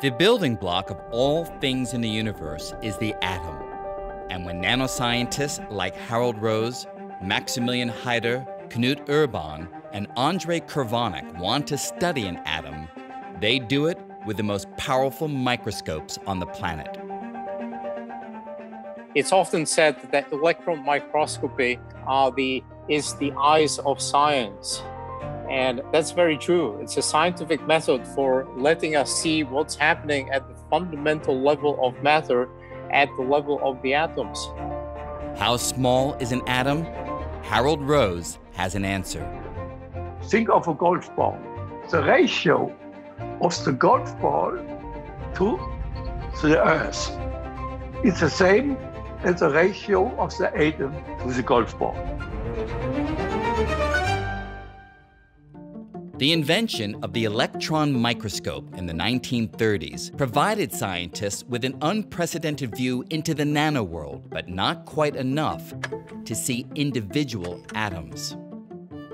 The building block of all things in the universe is the atom. And when nanoscientists like Harald Rose, Maximilian Haider, Knut Urban, and Ondrej Krivanek want to study an atom, they do it with the most powerful microscopes on the planet. It's often said that electron microscopy is the eyes of science. And that's very true. It's a scientific method for letting us see what's happening at the fundamental level of matter, at the level of the atoms. How small is an atom? Harald Rose has an answer. Think of a golf ball. The ratio of the golf ball to the Earth is the same as the ratio of the atom to the golf ball. The invention of the electron microscope in the 1930s provided scientists with an unprecedented view into the nanoworld, but not quite enough to see individual atoms.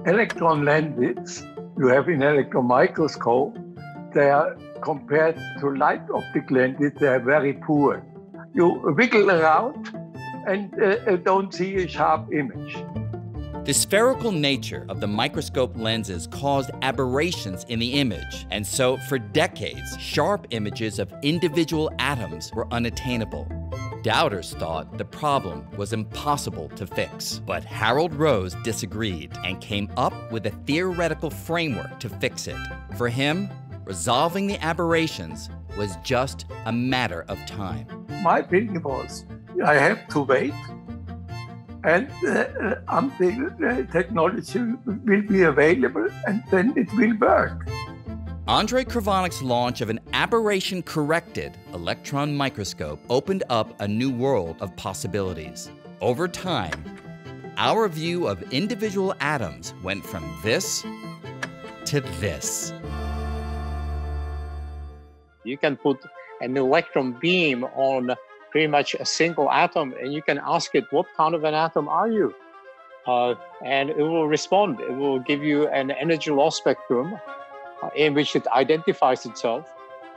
Electron lenses you have in electron microscope, they are, compared to light optic lenses, they are very poor. You wiggle around and don't see a sharp image. The spherical nature of the microscope lenses caused aberrations in the image, and so for decades, sharp images of individual atoms were unattainable. Doubters thought the problem was impossible to fix, but Harald Rose disagreed and came up with a theoretical framework to fix it. For him, resolving the aberrations was just a matter of time. My opinion was, I have to wait and until technology will be available, and then it will work. Ondrej Krivanek's launch of an aberration-corrected electron microscope opened up a new world of possibilities. Over time, our view of individual atoms went from this to this. You can put an electron beam on pretty much a single atom, and you can ask it, what kind of an atom are you? And it will respond. It will give you an energy loss spectrum in which it identifies itself.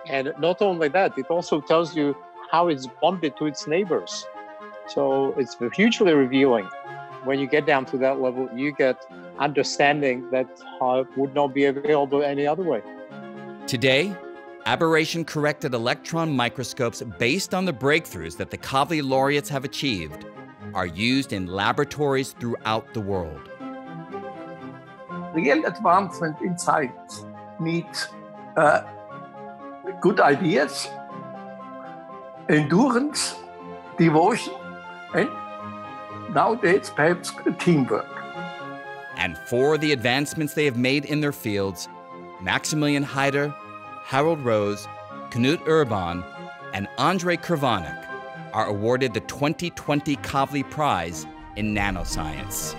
And not only that, it also tells you how it's bonded to its neighbors. So it's hugely revealing. When you get down to that level, you get understanding that would not be available any other way. Today, aberration-corrected electron microscopes based on the breakthroughs that the Kavli laureates have achieved are used in laboratories throughout the world. Real advancement in science needs good ideas, endurance, devotion, and nowadays perhaps teamwork. And for the advancements they have made in their fields, Maximilian Haider, Harald Rose, Knut Urban, and Ondrej Krivanek are awarded the 2020 Kavli Prize in Nanoscience.